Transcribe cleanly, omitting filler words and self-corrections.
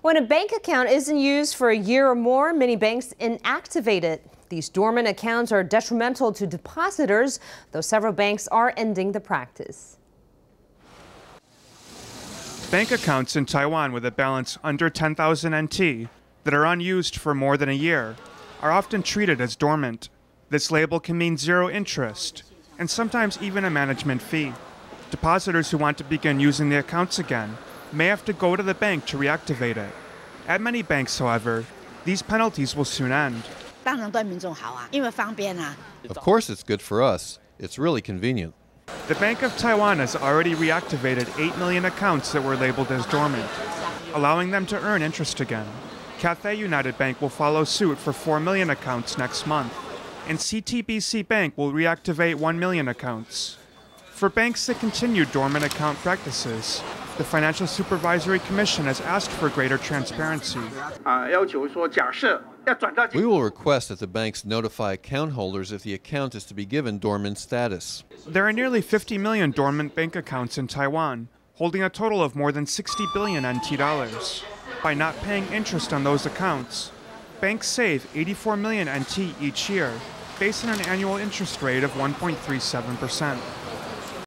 When a bank account isn't used for a year or more, many banks inactivate it. These dormant accounts are detrimental to depositors, though several banks are ending the practice. Bank accounts in Taiwan with a balance under 10,000 NT that are unused for more than a year are often treated as dormant. This label can mean zero interest and sometimes even a management fee. Depositors who want to begin using the accounts again may have to go to the bank to reactivate it. At many banks, however, these penalties will soon end. Of course it's good for us. It's really convenient. The Bank of Taiwan has already reactivated 8 million accounts that were labeled as dormant, allowing them to earn interest again. Cathay United Bank will follow suit for 4 million accounts next month, and CTBC Bank will reactivate 1 million accounts. For banks that continue dormant account practices, the Financial Supervisory Commission has asked for greater transparency. We will request that the banks notify account holders if the account is to be given dormant status. There are nearly 50 million dormant bank accounts in Taiwan, holding a total of more than 60 billion NT dollars. By not paying interest on those accounts, banks save 84 million NT each year, based on an annual interest rate of 1.37%.